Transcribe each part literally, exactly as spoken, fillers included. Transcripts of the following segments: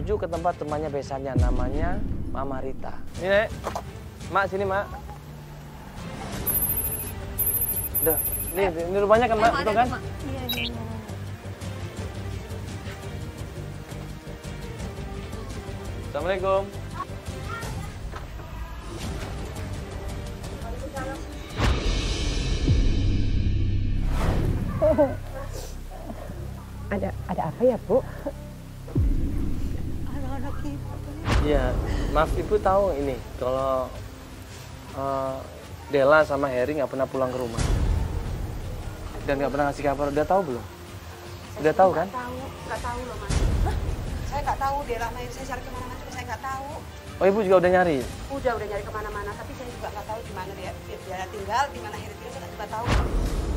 menuju ke tempat temannya besannya, namanya Mama Rita. Ini, Nek. Mak, sini, Mak. Duh, ini, eh. ini rumahnya kan, eh, Mak? Betul kan? Iya, iya. Assalamualaikum. Oh. Ada ada apa ya, Bu? Anak-anak ibu. Iya, maaf ibu tahu ini kalau uh, Della sama Heri nggak pernah pulang ke rumah dan nggak pernah ngasih kabar. Udah tahu belum? Udah tahu kan? Tahu, nggak tahu loh Mas. Hah? Saya nggak tahu Della sama Heri. Saya cari kemana-mana juga saya nggak tahu. Oh ibu juga udah nyari? Udah udah nyari kemana-mana, tapi saya juga nggak tahu di mana dia dia tinggal, di mana Heri tinggal, saya nggak tahu.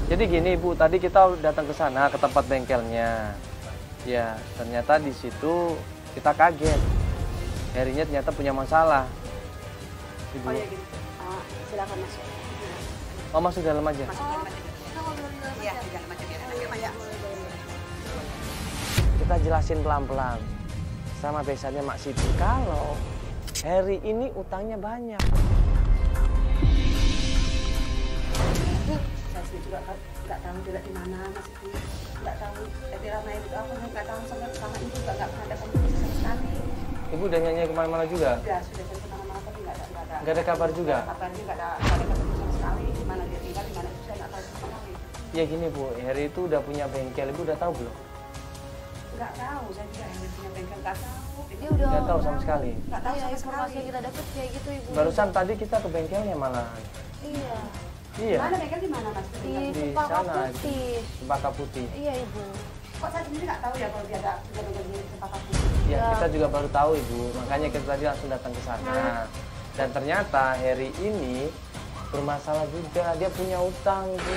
Jadi gini Ibu, tadi kita datang ke sana ke tempat bengkelnya. Ya, ternyata di situ kita kaget. Herinya ternyata punya masalah. Ibu. Oh ya gitu. Oh, silakan masuk. Oh, masuk dalam aja. Masuk dalam aja. Iya, di dalam aja biar enak. Kita jelasin pelan-pelan. Sama biasanya Mak Siti kalau Heri ini utangnya banyak. Dia juga nggak tahu dia di mana, Mas Ibu. Nggak tahu, jadi lama itu aku nggak tahu sama sama ibu nggak nggak ada komunikasi sama sekali. Ibu udah nyanyi kemana-mana juga? Sudah, sudah ke mana-mana tapi nggak ada nggak ada. Nggak ada kabar juga? Kabarnya nggak ada, nggak ada kabar sama sekali. Mana dia tinggal, di mana itu saya nggak tahu sama sekali. Ya gini Bu, Heri itu udah punya bengkel, Ibu udah tahu belum? Nggak tahu, saya juga Heri punya bengkel nggak tahu. Dia udah nggak tahu sama sekali. Nggak tahu sama sekali. Kita dapat kayak gitu Ibu. Barusan tadi kita ke bengkelnya malah. Iya. Iya. Mana bengkel di mana Mas? Di Cempaka Putih. Cempaka Putih. Iya Ibu. Kok saya sendiri nggak tahu ya kalau dia ada bengkel di Cempaka Putih? Iya ya. Kita juga baru tahu Ibu, makanya kita tadi langsung datang ke sana. Nah. Dan ternyata Heri ini bermasalah juga, dia punya utang Bu.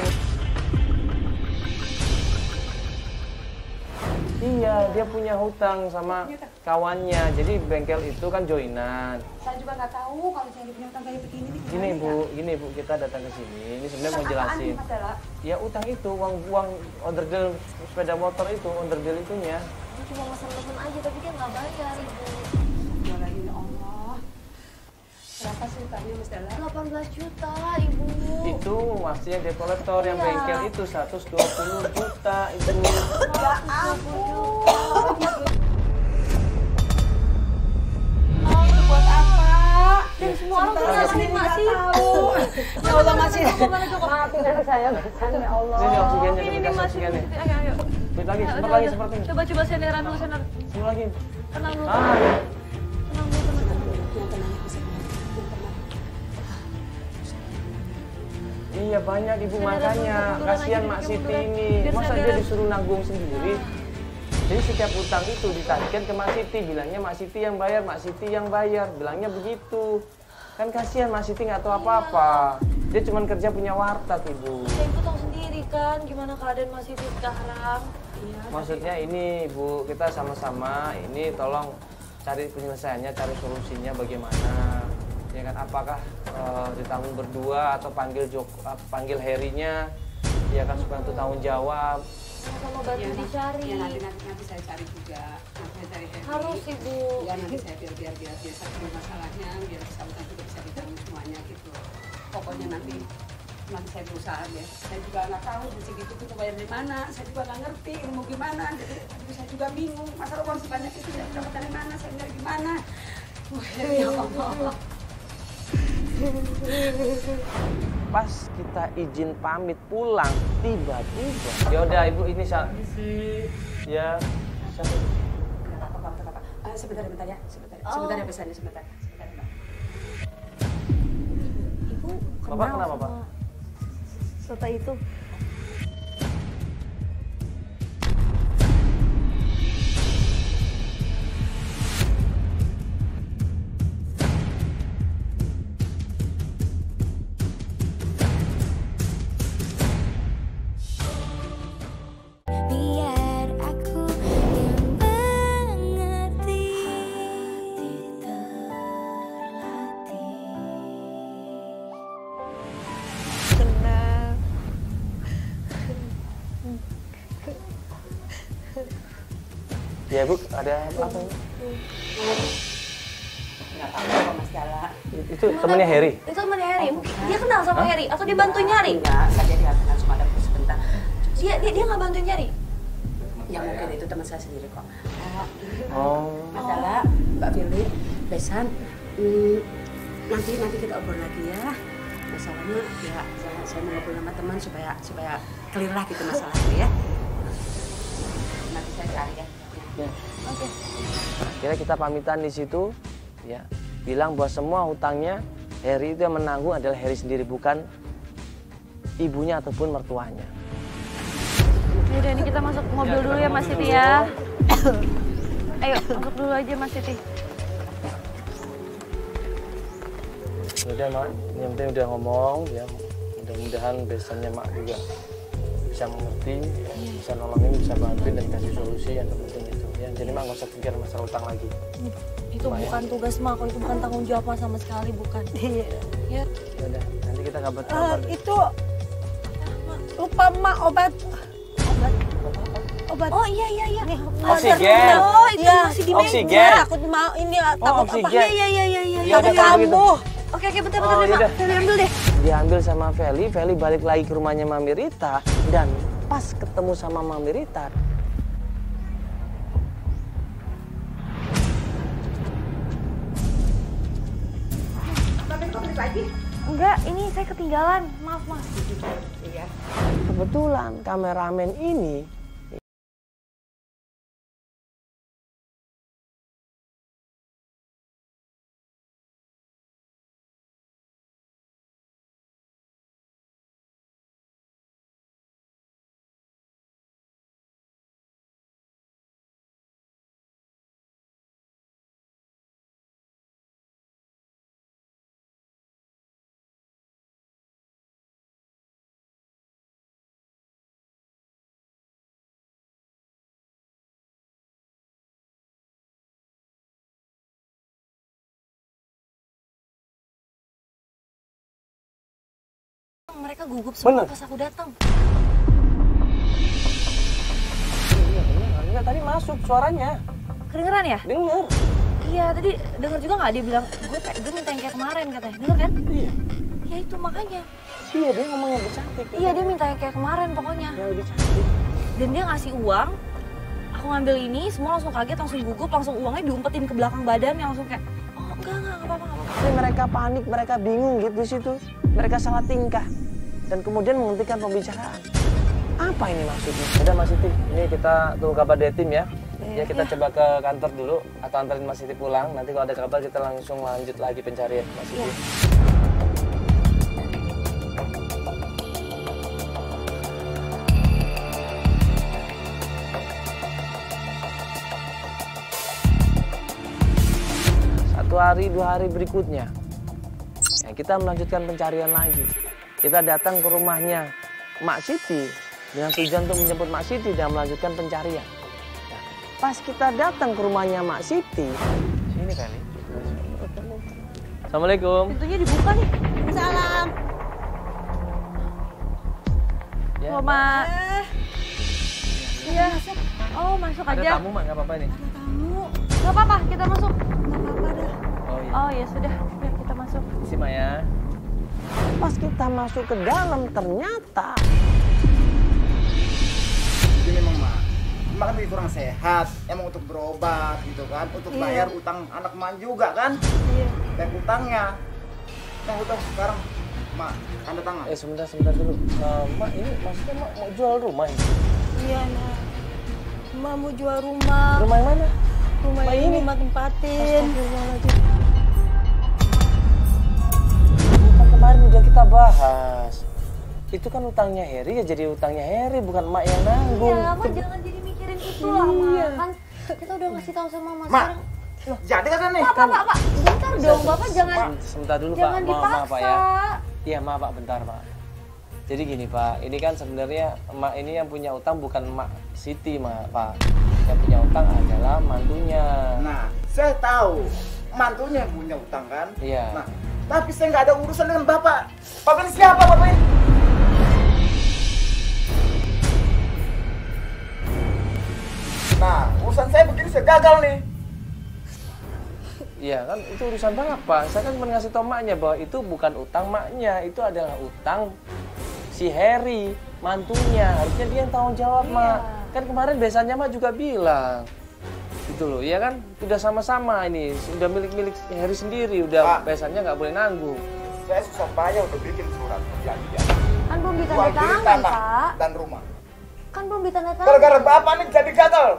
Iya, dia punya hutang sama kawannya. Jadi bengkel itu kan joinan. Saya juga nggak tahu kalau saya punya hutang kayak begini. Gini Bu, gini Bu, kita datang ke sini. Ini sebenarnya mau jelasin. Ya utang itu, uang uang onderdil sepeda motor itu, onderdil itunya. Dia cuma mesen-mesen aja, tapi dia nggak bayar Ibu. Walaupun Allah, berapa sih utangnya Mas Della? delapan belas juta Ibu. Itu maksudnya debt collector yang bengkel itu seratus dua puluh juta Ibu. Ya ampun. Itu buat apa? Dan semua orang tuh ngasih masih tahu. Ya Allah masih. Maafin anak saya, Mas. Ya Allah. Ini oksigennya dikasih oksigennya. Ayo ayo. Balik lagi, seperti lagi seperti ini. Coba coba senderan dulu senderan. Semua lagi. Tenang dulu. Ah. Tenang dulu teman-teman. Iya banyak Ibu makanya, kasihan Mak Siti ini. Masa dia disuruh nanggung sendiri? Jadi setiap utang itu ditagihkan ke Mak Siti, bilangnya Mak Siti yang bayar, Mak Siti yang bayar, bilangnya begitu. Kan kasihan Mak Siti nggak tahu apa-apa. Dia cuma kerja punya warteg Ibu. Ya Ibu tahu sendiri kan gimana keadaan Mak Siti sekarang. Maksudnya ini Ibu, kita sama-sama ini tolong cari penyelesaiannya, cari solusinya bagaimana. Ya kan, apakah uh, ditanggung berdua atau panggil Joko, uh, panggil Herinya, ya kan supaya untuk tanggung jawab. Sama bantu dicari. Ya, nanti, nanti nanti saya cari juga, nanti saya cari Heri. Harus Ibu. Ya nanti saya biar biar biar biar satu masalahnya, biar kita juga bisa ditanggung semuanya gitu. Pokoknya nanti nanti saya berusaha ya. Saya juga nggak tahu segitu itu bayar dari mana, saya juga nggak ngerti mau gimana, jadi saya juga bingung. Masalah uang sebanyak itu saya dapat dari mana, saya dari gimana. Wah, ya Allah. Pas kita izin pamit pulang, tiba-tiba. Ya udah Ibu ini saya. Ya. Siapa? Apa-apa. Sebentar, bentar ya. Sebentar. Sebentar ya pesannya, sebentar. Sebentar, Mbak. Ibu, Bapak kenapa, Pak? Setelah itu. Ya Bu, ada apa? Nggak apa-apa Mas Della. Itu temannya Heri? Itu temannya Heri. Oh, dia kenal sama Heri? Atau dia bantuin nyari? Enggak, enggak, dia nggak kenal, cuma ada sebentar. Dia dia dia nggak bantuin nyari? Ya mungkin itu teman saya sendiri kok. Oh. Mas Della, Mbak Veli, Besan, hmm, nanti nanti kita obrol lagi ya. Masalahnya ya saya, saya mau ngobrol sama teman supaya supaya clear lah gitu masalahnya ya. Nanti saya cari ya. Ya. Oke. Okay. Akhirnya kita pamitan di situ, ya. Bilang bahwa semua hutangnya Heri itu yang menanggung adalah Heri sendiri, bukan ibunya ataupun mertuanya. Yaudah, ini kita masuk mobil ya, dulu ya Mas Siti ya. Ayo masuk dulu aja Mas Siti. Udah Mak, yang penting udah ngomong, ya. Mudah-mudahan besannya Mak juga bisa mengerti, ya. Bisa nolongin, bisa bantuin dan kasih solusi yang penting. Jadi Mak nggak usah pikir masalah utang lagi. Itu Mak, bukan ya. Tugas Mak, kalau itu bukan tanggung jawab Mak sama sekali, bukan. Iya. Ya. Yaudah, nanti kita kabar-kabar. Uh, itu lupa Mak obat. Obat. Obat. Oh iya iya iya. Nih, oksigen. Oh itu ya. Masih di meja. Oksigen. Aku mau ini takut oh, apa? Iya iya iya iya. Ya, ya, ya, ya, ya. Kambuh. Oke oke bentar bentar oh, deh Mak. Veli ambil deh. Diambil sama Veli, Veli balik lagi ke rumahnya Mami Rita dan pas ketemu sama Mami Rita. Lagi? Enggak, ini saya ketinggalan. Maaf, Mas. Iya. Kebetulan kameramen ini mereka gugup semua pas aku datang. Iya bener, enggak tadi masuk suaranya. Kedengeran ya? Dengar. Iya tadi dengar juga nggak dia bilang gue gue minta yang kayak kemarin katanya, dengar kan? Iya. Ya itu makanya. Iya dia ngomong yang lebih cantik. Iya dia minta yang kayak kemarin pokoknya. Yang lebih cantik. Dan dia ngasih uang, aku ngambil ini, semua langsung kaget, langsung gugup, langsung uangnya diumpetin ke belakang badannya, langsung kayak oh enggak enggak apa-apa nggak apa-apa. Mereka panik, mereka bingung gitu di situ, mereka salah tingkah. Dan kemudian menghentikan pembicaraan. Apa ini maksudnya? Udah Mas Siti, ini kita tunggu kabar dari tim ya. Eh, ya kita ya. Coba ke kantor dulu, atau antarin Mas Siti pulang. Nanti kalau ada kabar kita langsung lanjut lagi pencarian Mas Siti. Ya. Satu hari, dua hari berikutnya, ya, kita melanjutkan pencarian lagi. Kita datang ke rumahnya Mak Siti dengan tujuan untuk menjemput Mak Siti dan melanjutkan pencarian. Nah, pas kita datang ke rumahnya Mak Siti, sini kali. Assalamualaikum. Pintunya dibuka nih. Salam. Ya, oh, Mak. Iya. Oh, masuk ada aja. Ada tamu, Mak, nggak apa-apa nih. Ada tamu. Nggak apa-apa, kita masuk. Nggak apa-apa dah. Oh iya. Oh, ya sudah. Biar kita masuk. Sini, Mak ya. Pas kita masuk ke dalam, ternyata... Jadi memang, Mak, Mak lebih kurang sehat, emang untuk berobat gitu kan, untuk iya. Bayar utang anak Mak juga kan? Iya. Bayar utangnya. Nah, utang sekarang, Mak, tanda tangan. Eh, sebentar, sebentar dulu. Uh, Mak, ini maksudnya Mak mau jual rumah ini? Iya, Mak. Mak mau jual rumah. Rumah yang mana? Rumah Mak ini, Mak tempatin. Astagfirullahaladzim. Kemarin udah kita bahas, itu kan utangnya Heri ya, jadi utangnya Heri bukan Mak yang nanggung. Ya, Mak jangan jadi mikirin itu lah, Mak. Kan kita udah ngasih tahu sama Mas. Mak, jadi kan nih. Pak, Pak, Pak, Pak, bentar dong, Bapak jangan. Sebentar dulu, Pak. Maaf, Pak ya. Iya, maaf, Pak, bentar, Pak. Jadi gini, Pak, ini kan sebenarnya Mak ini yang punya utang bukan Mak Siti, Mak, Pak. Yang punya utang adalah mantunya. Nah, saya tahu mantunya yang punya utang kan. Iya. Nah, tapi saya nggak ada urusan dengan Bapak. Bapak ini siapa, Bapak ini? Nah, urusan saya begini saya gagal nih. Iya kan, itu urusan bapak. Saya kan cuma ngasih tau maknya bahwa itu bukan utang maknya, itu adalah utang si Heri, mantunya. Harusnya dia yang tanggung jawab, iya. Mak. Kan kemarin besannya Mak juga bilang. Gitu loh, iya kan? Udah sama-sama ini, udah milik-milik Heri sendiri, udah besannya nggak boleh nanggung. Saya susah payah udah bikin surat perjanjian. Kan belum ditanda tangan, Pak. Dan rumah. Kan belum ditanda tangan. Gara-gara bapak nih jadi gatel.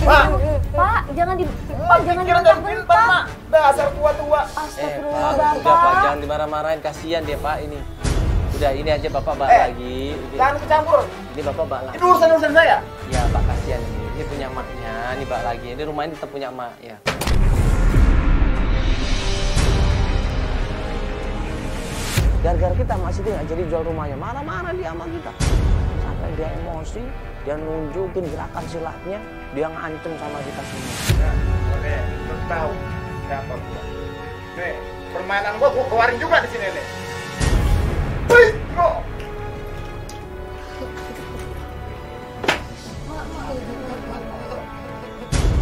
Pak, Pak, jangan di Pak, jangan dibentak-bentak, Pak. Dasar tua-tua. Astagfirullah, Bapak. Udah, Pak, jangan dimarah-marahin, kasihan dia, Pak, ini. Udah, ini aja Bapak bak lagi. Jangan kecampur. Ini Bapak bak lagi. Ini urusan-urusan saya. Ya, Pak, kasihan ini. Ini punya maknya, ini bak lagi. Ini rumahnya tetap punya mak, ya. Gara-gara kita masih tidak jadi jual rumahnya, marah-marah dia sama kita. Sampai dia emosi, dia nunjukin gerakan silatnya, dia ngancem sama kita semua. Nah, oke, lu tahu siapa gua. Nih, permainan gua gua keluarin juga di sini nih. Wih, kok.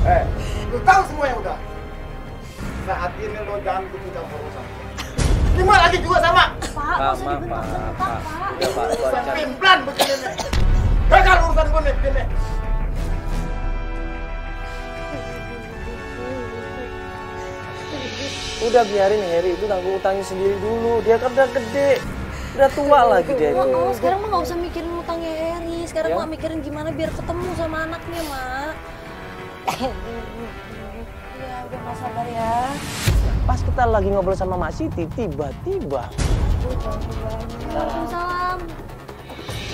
Eh, lu tahu semuanya udah. Saat ini lo jangan ikut campur urusan. Lima lagi juga sama. Pak, nggak usah dibentak-bentak, Pak. Udah, Pak, gua cari. Pimplan begini nih. Gagal urusan gua nih begini. Udah biarin Heri itu tanggung utangnya sendiri dulu. Dia kan udah gede, udah tua lagi dia. Oh, sekarang mah nggak usah mikirin utangnya Heri. Sekarang mah mikirin gimana biar ketemu sama anaknya, Mak. Ya udah, Mas, sabar ya. Pas kita lagi ngobrol sama Mak Siti, tiba-tiba. Waalaikumsalam.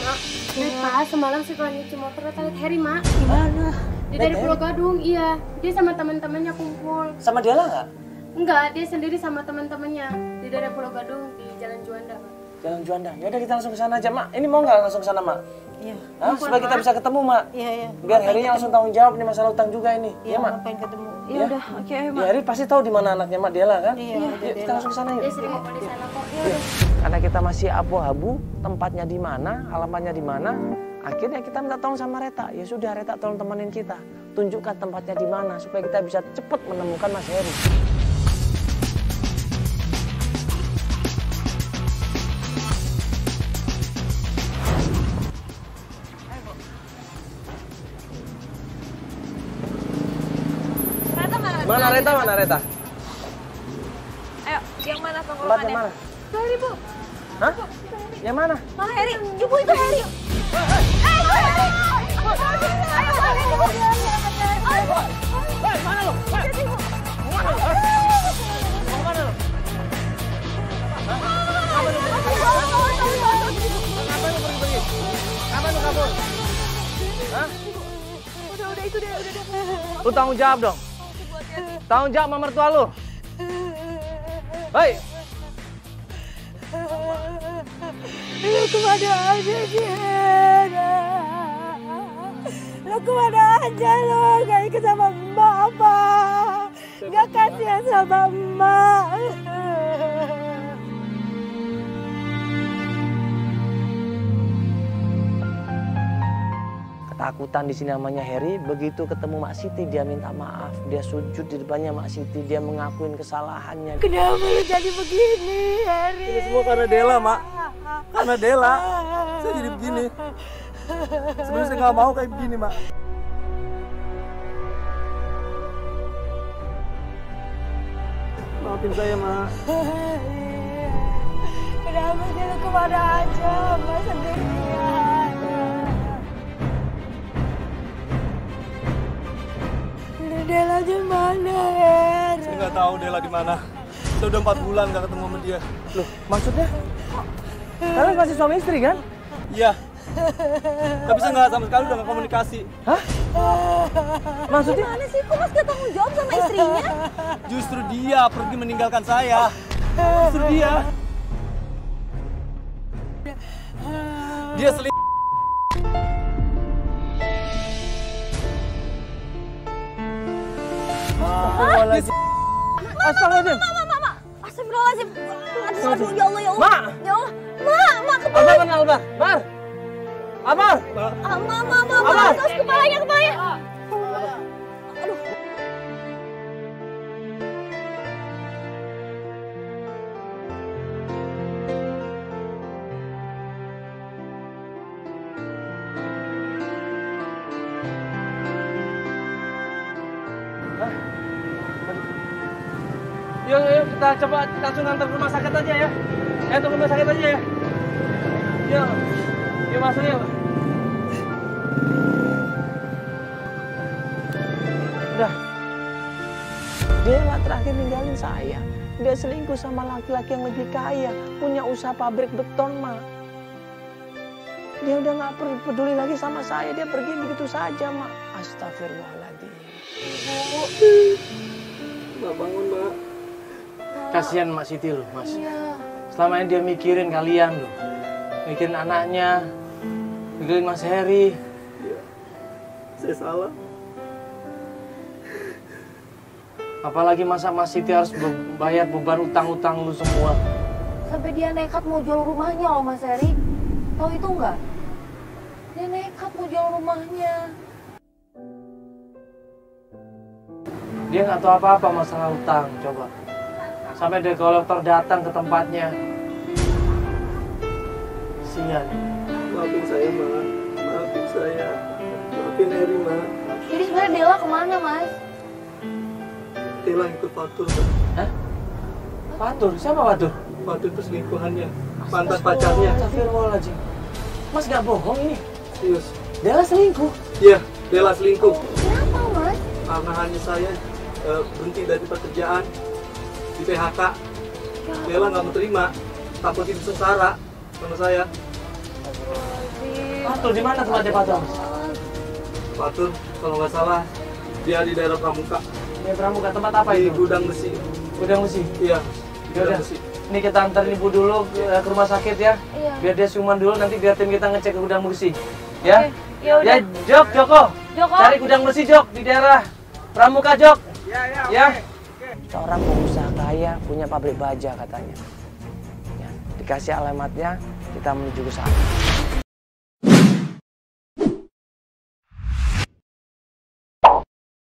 Mak, kenapa semalam si Tuan Ici motor lihat Heri, Mak? Gimana? Dia dari Pulo Gadung, iya. Dia sama teman-temannya kumpul. Sama Della nggak? Enggak, dia sendiri sama teman-temannya di daerah Pulo Gadung di Jalan Juanda, Mak. Jalan Juanda. Ya udah, kita langsung ke sana aja, Mak. Ini mau nggak langsung ke sana, Mak? Iya. Hah, supaya kita bisa ketemu, Mak. Iya, iya. Biar Herinya langsung tanggung jawab nih masalah utang juga ini. Iya, ya, Mak. Ngapain ketemu? Iya, ya. Udah. Oke, okay, Mak. Ya, Heri pasti tahu di mana anaknya Mak Della kan? Iya. Ya, ya, kita langsung ke sana yuk. Dia sering ngumpul di sana kok. Iya. Ya. Karena kita masih abu-abu, tempatnya di mana, alamatnya di mana, akhirnya kita minta tolong sama Reta. Ya sudah, Reta tolong temenin kita. Tunjukkan tempatnya di mana supaya kita bisa cepat menemukan Mas Heri. Mana Reta? Mana Reta? Ayo, yang mana penggolongannya? Tempatnya mana? Itu Heri, Bu. Hah? Bu, itu Heri. Yang mana? Mana Heri? Ibu, itu Heri. Eh, itu Heri! Ayo, ayo, ayo, Bu. Ayo, Bu. Hei, mana lo? Hei, mana lo? Mau mana lo? Apa lo? Kenapa lo pergi-pergi? Kenapa lo kabur? Hah? Udah, udah, itu deh, udah, udah. Lo tanggung jawab dong. Tanggung jawab sama mertua lu. Hei! Lu kemana aja sih, Hera? Lu kemana aja lu? Gak ikut sama emak apa? Gak kasihan sama emak. Ketakutan di sini namanya Heri, begitu ketemu Mak Siti dia minta maaf, dia sujud di depannya Mak Siti, dia mengakuin kesalahannya. Kenapa lu jadi begini, Heri? Ini semua karena Della, Mak. Karena Della, saya jadi begini. Sebenarnya saya nggak mau kayak begini, Mak. Maafin saya, Mak. Kenapa sih lu kemana aja, Mak, sendirian? Della di mana, Her? Saya nggak tahu Della di mana. Saya udah empat bulan nggak ketemu sama dia. Loh, maksudnya? Kalian masih suami istri kan? Iya. Tapi saya nggak sama sekali udah nggak komunikasi. Hah? Maksudnya? Gimana sih? Kok Mas nggak tanggung jawab sama istrinya? Justru dia pergi meninggalkan saya. Justru dia. Dia selingkuh. Astagfirullahaladzim. Mak, mak, mak. Astagfirullahaladzim. Aduh, aduh, ya Allah, ya Allah. Mak. Ya Allah. Mak, mak, kepala. Bar, bar, bar. Amar! Amar, Amar, Amar! Terus kepalanya, kepalanya! Aduh! Yuk, yuk, kita coba langsung antar rumah sakit aja ya. Eh, untuk rumah sakit aja ya. Yuk, yuk masuk yuk. Udah. Della terakhir ninggalin saya. Dia selingkuh sama laki-laki yang lebih kaya. Punya usaha pabrik beton, Ma. Dia udah gak peduli lagi sama saya. Dia pergi begitu saja, Ma. Astagfirullahaladzim. Ibu. Mbak bangun, Mbak. Kasihan Mak Siti loh, Mas. Iya. Selama ini dia mikirin kalian loh. Mikirin anaknya. Mikirin Mas Heri. Iya. Saya salah. Apalagi masa Mas Siti harus bayar beban utang-utang lu semua. Sampai dia nekat mau jual rumahnya loh Mas Heri. Tahu itu enggak? Dia nekat mau jual rumahnya. Dia nggak tahu apa-apa masalah utang, coba. Sampai debt collector datang ke tempatnya. Sian. Maafin saya, Ma. Maafin saya. Maafin Heri, Ma. Jadi sebenarnya Della kemana, Mas? Della ikut Patur, Ma. Hah? Patur? Siapa Patur? Patur itu selingkuhannya. Mantan pacarnya. Astagfirullahaladzim. Mas gak bohong ini? Serius. Della selingkuh? Iya, Della selingkuh. Kenapa, Mas? Karena hanya saya uh, berhenti dari pekerjaan. Di P H K, Della nggak menerima, takut hidup sengsara sama saya. Patur di mana tempatnya Patur? Patur, kalau nggak salah, dia di daerah Pramuka. Di Pramuka tempat apa di itu? Di gudang besi. Gudang besi? Iya. Gudang besi. Ini kita antar ibu dulu ya. Ke rumah sakit ya. Iya. Biar dia siuman dulu, nanti biar tim kita ngecek ke gudang besi. Ya. Ya, ya Jok, Joko. Joko. Cari gudang besi Jok di daerah Pramuka Jok. Iya, iya. Ya. Okay. Seorang pengusaha kaya punya pabrik baja katanya. Ya, dikasih alamatnya, kita menuju ke sana.